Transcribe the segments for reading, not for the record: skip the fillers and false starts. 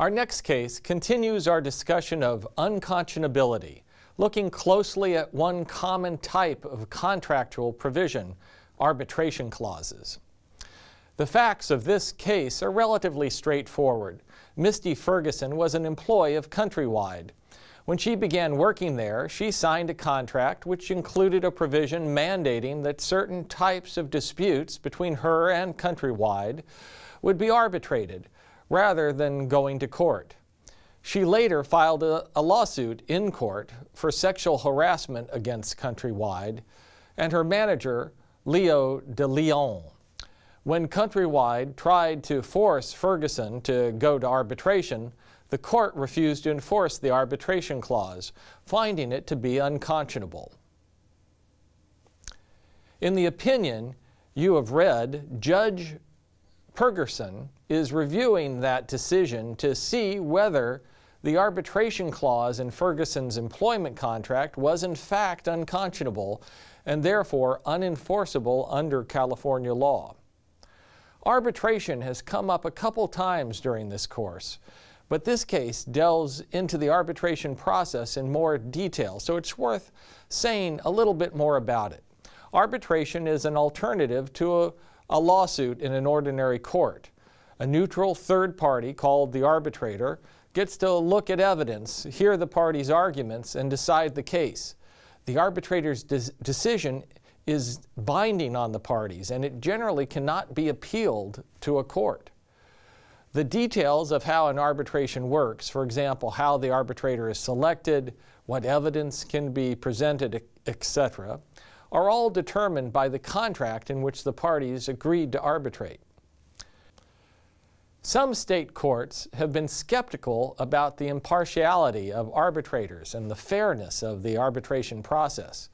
Our next case continues our discussion of unconscionability, looking closely at one common type of contractual provision, arbitration clauses. The facts of this case are relatively straightforward. Misty Ferguson was an employee of Countrywide. When she began working there, she signed a contract which included a provision mandating that certain types of disputes between her and Countrywide would be arbitrated rather than going to court. She later filed a lawsuit in court for sexual harassment against Countrywide and her manager, Leo DeLeon. When Countrywide tried to force Ferguson to go to arbitration, the court refused to enforce the arbitration clause, finding it to be unconscionable. In the opinion you have read, Judge Ferguson is reviewing that decision to see whether the arbitration clause in Ferguson's employment contract was in fact unconscionable and therefore unenforceable under California law. Arbitration has come up a couple times during this course, but this case delves into the arbitration process in more detail, so it's worth saying a little bit more about it. Arbitration is an alternative to a lawsuit in an ordinary court. A neutral third party, called the arbitrator, gets to look at evidence, hear the parties' arguments, and decide the case. The arbitrator's decision is binding on the parties, and it generally cannot be appealed to a court. The details of how an arbitration works, for example, how the arbitrator is selected, what evidence can be presented, etc., are all determined by the contract in which the parties agreed to arbitrate. Some state courts have been skeptical about the impartiality of arbitrators and the fairness of the arbitration process.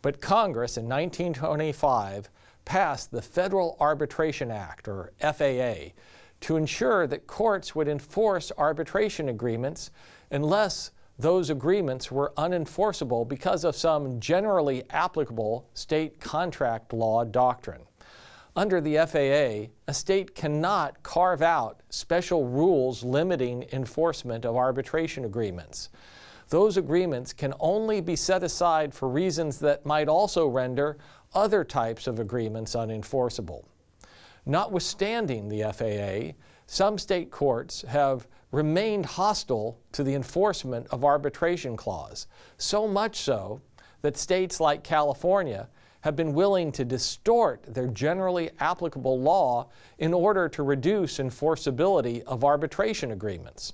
But Congress in 1925 passed the Federal Arbitration Act, or FAA, to ensure that courts would enforce arbitration agreements unless those agreements were unenforceable because of some generally applicable state contract law doctrine. Under the FAA, a state cannot carve out special rules limiting enforcement of arbitration agreements. Those agreements can only be set aside for reasons that might also render other types of agreements unenforceable. Notwithstanding the FAA, some state courts have remained hostile to the enforcement of arbitration clause, so much so that states like California have been willing to distort their generally applicable law in order to reduce enforceability of arbitration agreements.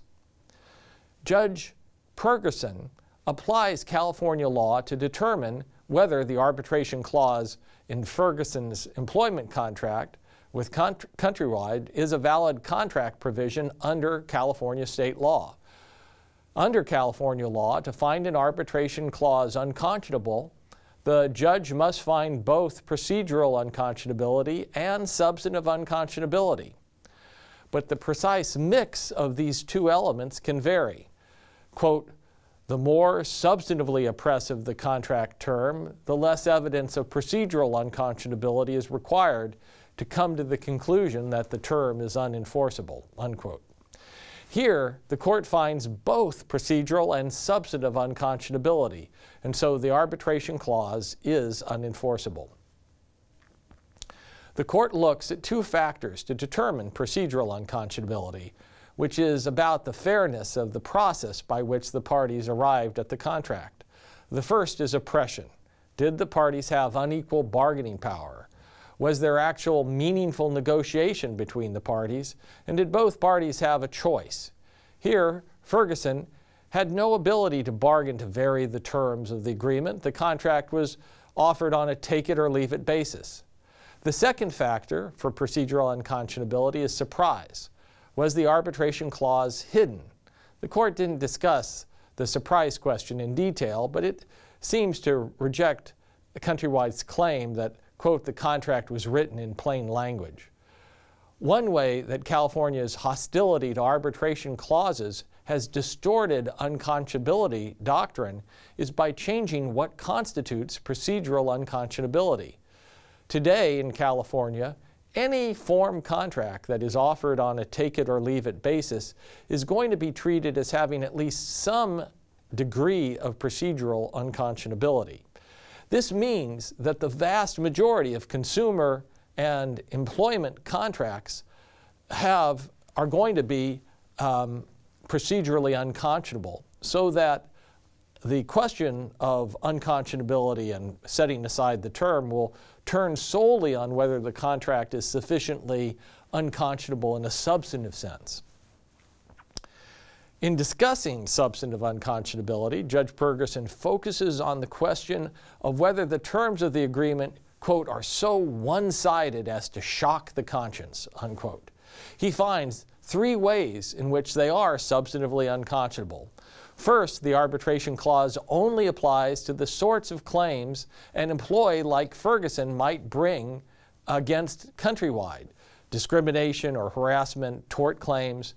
Judge Ferguson applies California law to determine whether the arbitration clause in Ferguson's employment contract with Countrywide is a valid contract provision under California state law. Under California law, to find an arbitration clause unconscionable, the judge must find both procedural unconscionability and substantive unconscionability. But the precise mix of these two elements can vary. Quote, the more substantively oppressive the contract term, the less evidence of procedural unconscionability is required to come to the conclusion that the term is unenforceable, unquote. Here, the court finds both procedural and substantive unconscionability, and so the arbitration clause is unenforceable. The court looks at two factors to determine procedural unconscionability, which is about the fairness of the process by which the parties arrived at the contract. The first is oppression. Did the parties have unequal bargaining power? Was there actual meaningful negotiation between the parties? And did both parties have a choice? Here, Ferguson had no ability to bargain to vary the terms of the agreement. The contract was offered on a take-it-or-leave-it basis. The second factor for procedural unconscionability is surprise. Was the arbitration clause hidden? The court didn't discuss the surprise question in detail, but it seems to reject Countrywide's claim that, quote, the contract was written in plain language. One way that California's hostility to arbitration clauses has distorted unconscionability doctrine is by changing what constitutes procedural unconscionability. Today in California, Any form contract that is offered on a take-it-or-leave-it basis is going to be treated as having at least some degree of procedural unconscionability. This means that the vast majority of consumer and employment contracts are going to be procedurally unconscionable, so that the question of unconscionability and setting aside the term will turn solely on whether the contract is sufficiently unconscionable in a substantive sense. In discussing substantive unconscionability, Judge Ferguson focuses on the question of whether the terms of the agreement, quote, are so one-sided as to shock the conscience, unquote. He finds three ways in which they are substantively unconscionable. First, the arbitration clause only applies to the sorts of claims an employee like Ferguson might bring against Countrywide, discrimination or harassment, tort claims,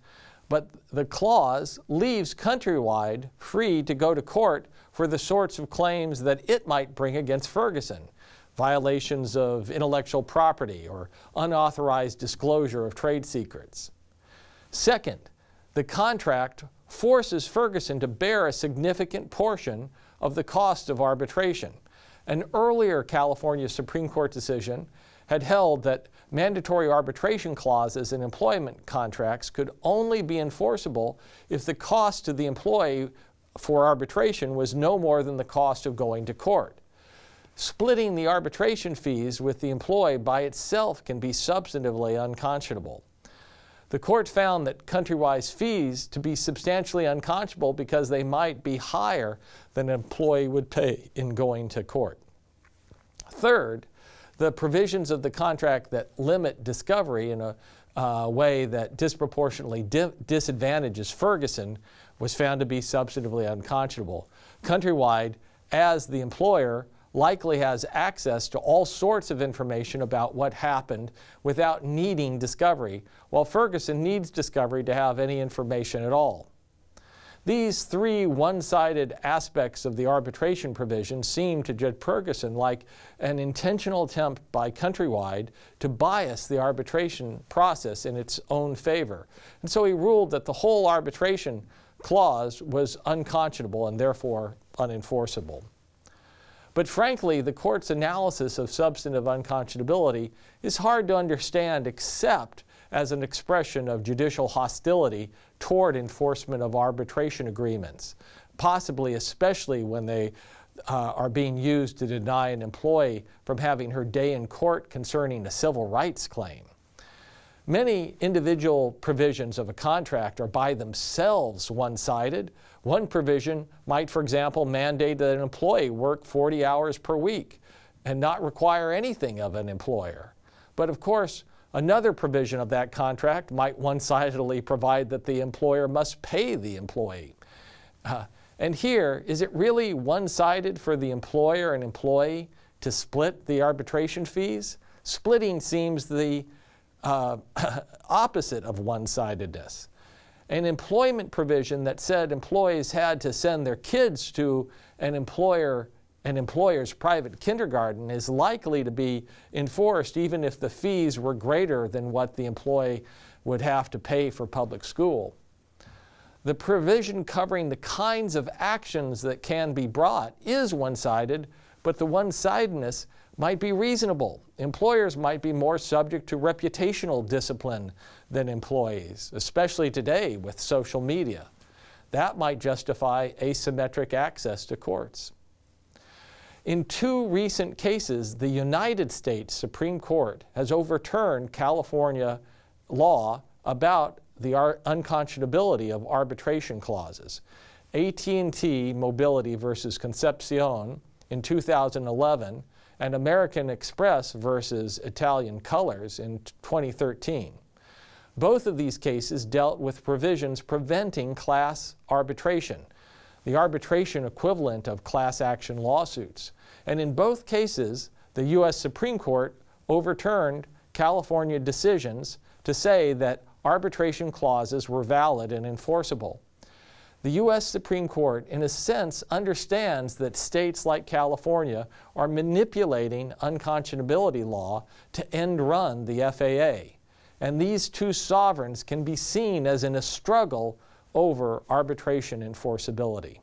but the clause leaves Countrywide free to go to court for the sorts of claims that it might bring against Ferguson, violations of intellectual property or unauthorized disclosure of trade secrets. Second, the contract forces Ferguson to bear a significant portion of the cost of arbitration. An earlier California Supreme Court decision had held that mandatory arbitration clauses in employment contracts could only be enforceable if the cost to the employee for arbitration was no more than the cost of going to court. Splitting the arbitration fees with the employee by itself can be substantively unconscionable. The court found that Countrywide's fees to be substantially unconscionable because they might be higher than an employee would pay in going to court. Third, the provisions of the contract that limit discovery in a way that disproportionately disadvantages Ferguson was found to be substantively unconscionable. Countrywide, as the employer, likely has access to all sorts of information about what happened without needing discovery, while Ferguson needs discovery to have any information at all. These three one-sided aspects of the arbitration provision seem to Judge Ferguson like an intentional attempt by Countrywide to bias the arbitration process in its own favor. And so he ruled that the whole arbitration clause was unconscionable and therefore unenforceable. But frankly, the court's analysis of substantive unconscionability is hard to understand except as an expression of judicial hostility toward enforcement of arbitration agreements, possibly especially when they are being used to deny an employee from having her day in court concerning a civil rights claim. Many individual provisions of a contract are by themselves one-sided. One provision might, for example, mandate that an employee work 40 hours per week and not require anything of an employer. But of course, another provision of that contract might one-sidedly provide that the employer must pay the employee. And here, is it really one-sided for the employer and employee to split the arbitration fees? Splitting seems the opposite of one-sidedness. An employment provision that said employees had to send their kids to an employer's private kindergarten is likely to be enforced even if the fees were greater than what the employee would have to pay for public school. The provision covering the kinds of actions that can be brought is one-sided, but the one-sidedness might be reasonable. Employers might be more subject to reputational discipline than employees, especially today with social media. That might justify asymmetric access to courts. In two recent cases, the United States Supreme Court has overturned California law about the unconscionability of arbitration clauses. AT&T Mobility versus Concepcion in 2011 and American Express versus Italian Colors in 2013. Both of these cases dealt with provisions preventing class arbitration, the arbitration equivalent of class action lawsuits. And in both cases, the U.S. Supreme Court overturned California decisions to say that arbitration clauses were valid and enforceable. The U.S. Supreme Court, in a sense, understands that states like California are manipulating unconscionability law to end run the FAA. And these two sovereigns can be seen as in a struggle over arbitration enforceability.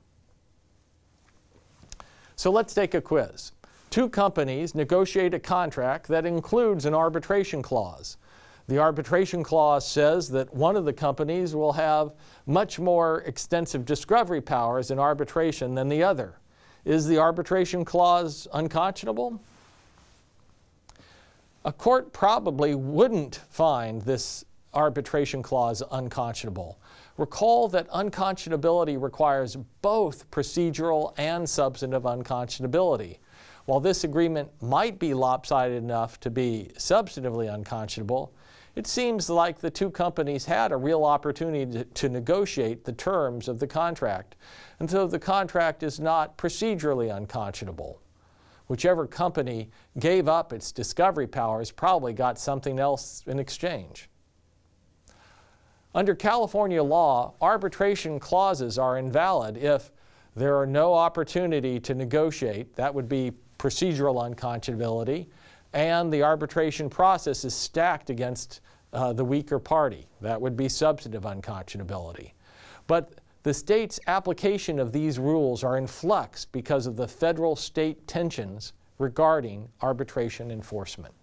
So let's take a quiz. Two companies negotiate a contract that includes an arbitration clause. The arbitration clause says that one of the companies will have much more extensive discovery powers in arbitration than the other. Is the arbitration clause unconscionable? A court probably wouldn't find this arbitration clause unconscionable. Recall that unconscionability requires both procedural and substantive unconscionability. While this agreement might be lopsided enough to be substantively unconscionable, it seems like the two companies had a real opportunity to negotiate the terms of the contract, and so the contract is not procedurally unconscionable. Whichever company gave up its discovery powers probably got something else in exchange. Under California law, arbitration clauses are invalid if there are no opportunity to negotiate, that would be procedural unconscionability, and the arbitration process is stacked against the weaker party. That would be substantive unconscionability. But the state's application of these rules are in flux because of the federal-state tensions regarding arbitration enforcement.